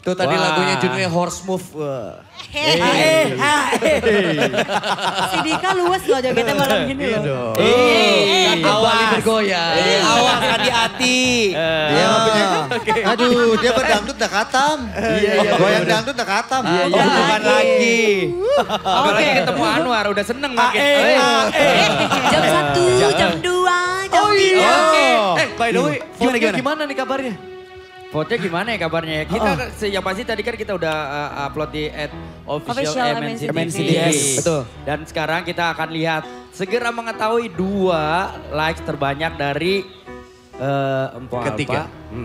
Itu tadi lagunya judulnya Horse Move. Si Dika luas loh jogetnya malam gini loh. Awali bergoyang. Awal hati-hati. Aduh dia berdangdut udah katam. Goyang dangdut udah katam. Bukan lagi. Apalagi ketemu Anwar udah seneng makin. Jam 1, jam 2, jam 3. By the way, Vote-nya gimana nih kabarnya? Vote-nya gimana ya kabarnya? Kita yang pasti tadi kan kita udah upload di @official MNC TV. Betul. Dan sekarang kita akan lihat segera mengetahui 2 likes terbanyak dari MPOK Alpa.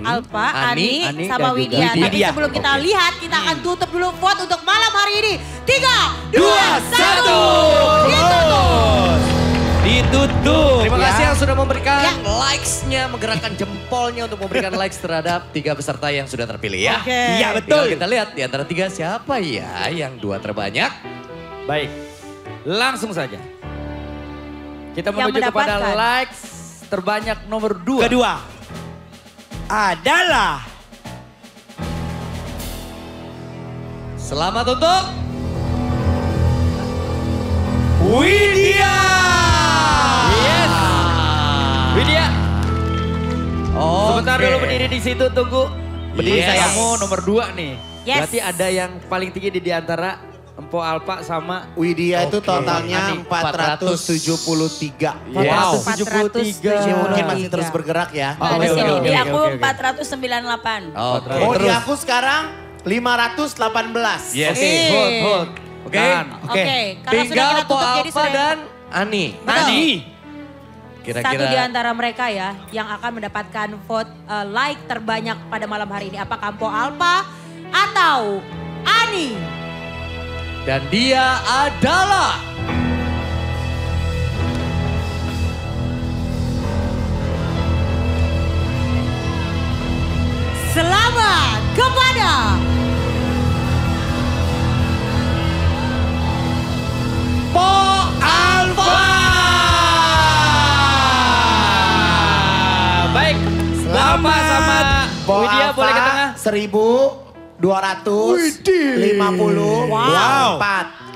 Alpa, Ani sama Widya. Tapi sebelum kita lihat, kita akan tutup dulu vote untuk malam hari ini. 3, 2, 1. Ditutup. Terima kasih yang sudah memberikan likes-nya, menggerakkan jempolnya untuk memberikan likes terhadap 3 peserta yang sudah terpilih ya. Iya betul. Kita lihat di antara 3 siapa ya yang 2 terbanyak. Baik, langsung saja. Kita menuju kepada likes terbanyak nomor 2. Kedua adalah... Selamat untuk... Widya. Widya, sebentar dulu berdiri di situ, tunggu. Berdiri sayangmu nomor 2 nih. Yes. Berarti ada yang paling tinggi di antara MPOK Alpa sama... Widya itu totalnya 473. Wow. 473. Mungkin masih terus bergerak ya. Di aku 498. Oh di aku sekarang 518. Yes. Hold. Oke. Tinggal MPOK Alpa dan Ani. Kira-kira 1 di antara mereka ya yang akan mendapatkan vote like terbanyak pada malam hari ini. Apakah MPOK Alpa atau Ani? Dan dia adalah... Selamat kepada... MPOK Alpa. Lama sama Widya boleh ke tengah.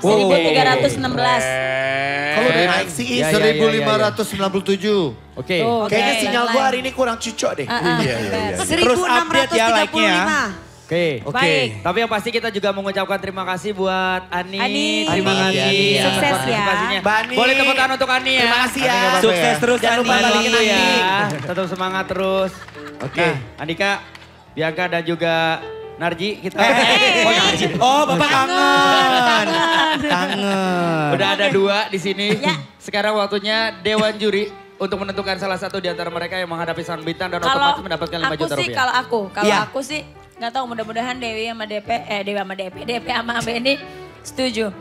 1,254. 1,316. Kalau udah naik sih 1,597. Oke. Kayaknya sinyal gua hari ini kurang cocok deh. Iya. Terus update ya like-nya. Oke. Tapi yang pasti kita juga mengucapkan terima kasih buat Ani. Terima kasih. Sukses ya. Boleh tepuk tangan untuk Ani ya. Terima kasih ya. Sukses terus. Jangan lupa balikin Ani. Tetap semangat terus. Oke. Andika, Bianca dan juga Narji kita. Bapak kangen. Udah ada 2 di sini. Sekarang waktunya Dewan Juri untuk menentukan salah satu di antara mereka yang menghadapi sandbitan dan otomatis mendapatkan 5 juta rupiah. Kalau aku sih. Gak tau, mudah-mudahan Dewi sama Benny setuju.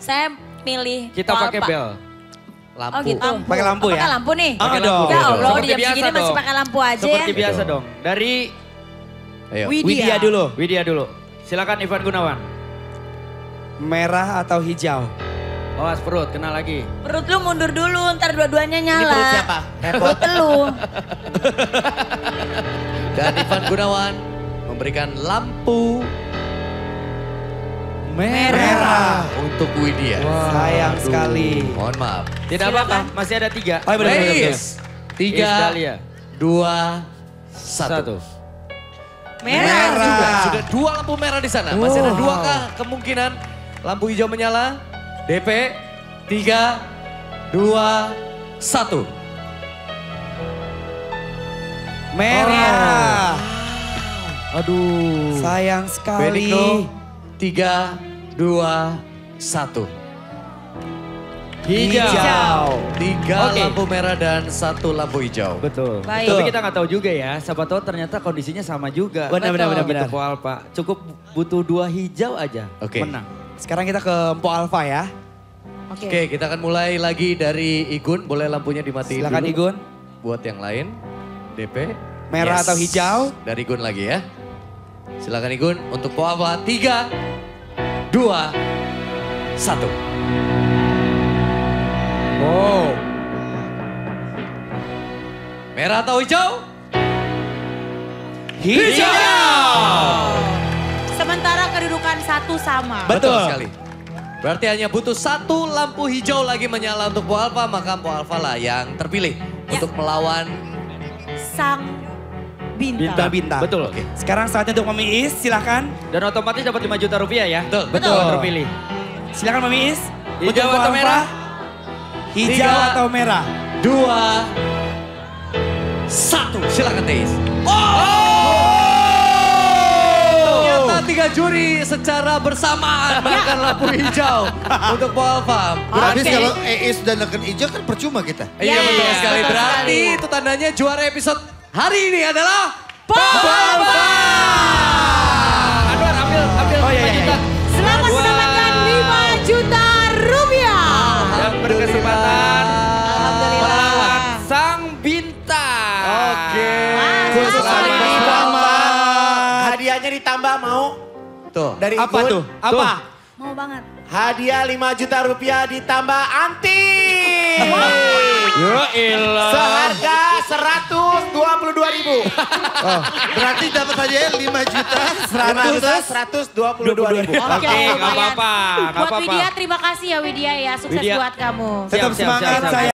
Saya milih kita pakai bel. Lampu. Pakai lampu ya? Pakai lampu nih. Ya Allah, diam segini masih pakai lampu aja. Seperti biasa dong. Dari Widya dulu. Silakan Ivan Gunawan. Merah atau hijau? Awas perut, kena lagi. Perut lu mundur dulu, ntar dua-duanya nyala. Ini perut siapa? Perut lu. Dan Ivan Gunawan memberikan lampu merah untuk Widya. Wow. Sayang sekali. Mohon maaf. Tidak apa-apa, masih ada 3. Oh, benar. 3, 2, 1. Merah juga. Sudah 2 lampu merah di sana. Masih ada 2 kemungkinan lampu hijau menyala. DP 3, 2, 1. Merah. Aduh. Sayang sekali. Benigno 3, 2, 1. Hijau. 3 lampu merah dan 1 lampu hijau. Betul. Baik. Tapi kita nggak tahu juga ya. Siapa tahu ternyata kondisinya sama juga. Benar. MPOK Alpa. Cukup butuh 2 hijau aja. Oke. Menang. Sekarang kita ke MPOK Alpa ya. Oke, kita akan mulai lagi dari Igun. Boleh lampunya dimatiin dulu. Silakan Igun. Buat yang lain. DP merah atau hijau dari Gun lagi ya. Silakan Igun untuk Alpa 3, 2, 1. Wow. Merah atau hijau? Hijau. satu sama. Betul sekali. Berarti hanya butuh satu lampu hijau lagi menyala untuk MPOK ALPA, maka MPOK ALPA lah yang terpilih untuk melawan sang bintang. Bintang. Betul. Okay. Sekarang saatnya untuk Mami Is, silakan. Dan otomatis dapat 5 juta rupiah ya. Betul. Betul. Terpilih. Silakan Mami Is. Hijau atau merah? Hijau atau merah? 2, 1. Silakan Teis. Ternyata 3 juri secara bersamaan bahkan lampu hijau untuk MPOK ALPA. Berarti kalau Eis dan neken hijau kan percuma kita. Iya betul sekali. Berarti itu tandanya juara episode hari ini adalah MPOK ALPA. Anwar ambil 5 juta. Selamat mendapatkan 5 juta rupiah. Dan berkesempatan melawan sang bintang. Oke. Hadiahnya ditambah mau? Tuh. Dari apa tuh? Apa? Mau banget. Hadiah 5 juta rupiah ditambah anti. Yoilah. Seharga 122.000. Oh, berarti dapat saja 5.122.000. Oke, nggak apa-apa. Buat Widya terima kasih ya Widya ya, sukses buat kamu. Tetap semangat saya.